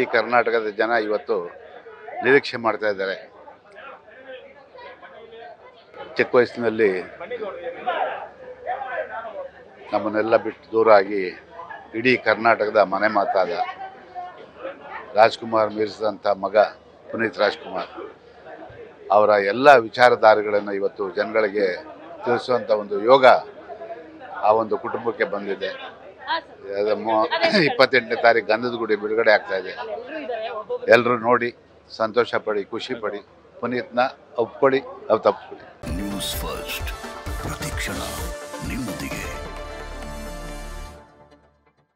ಇಡೀ ಕರ್ನಾಟಕದ ಜನ ಇವತ್ತು ನಿರೀಕ್ಷೆ ಮಾಡ್ತಾ ಇದ್ದಾರೆ. ಚಿಕ್ಕ ವಯಸ್ಸಿನಲ್ಲಿ ನಮ್ಮನ್ನೆಲ್ಲ ಬಿಟ್ಟು ದೂರಾಗಿ ಇಡೀ ಕರ್ನಾಟಕದ ಮನೆ ಮಾತಾದ ರಾಜ್ಕುಮಾರ್ ಮಿರ್ಜಾನ್ ಅಂತ ಮಗ ಪುನೀತ್ ರಾಜ್ಕುಮಾರ್ ಅವರ ಎಲ್ಲ ವಿಚಾರಧಾರೆಗಳನ್ನು ಇವತ್ತು ಜನಗಳಿಗೆ ತಿಳಿಸುವಂಥ ಒಂದು ಯೋಗ ಆ ಒಂದು ಕುಟುಂಬಕ್ಕೆ ಬಂದಿದೆ. 28ನೇ ತಾರೀಕು ಗಂಧದಗುಡಿ ಬಿಡುಗಡೆ ಆಗ್ತಾ ಇದೆ. ಎಲ್ಲರೂ ನೋಡಿ ಸಂತೋಷ ಪಡಿ, ಖುಷಿ ಪಡಿ, ಪುನೀತ್ನ ಒಪ್ಪಿಕೊಳ್ಳಿ, ಅವು ತಪ್ಪಿಕೊಳ್ಳಿ. ನ್ಯೂಸ್ ಫಸ್ಟ್ ಪ್ರತಿಕ್ಷಣ.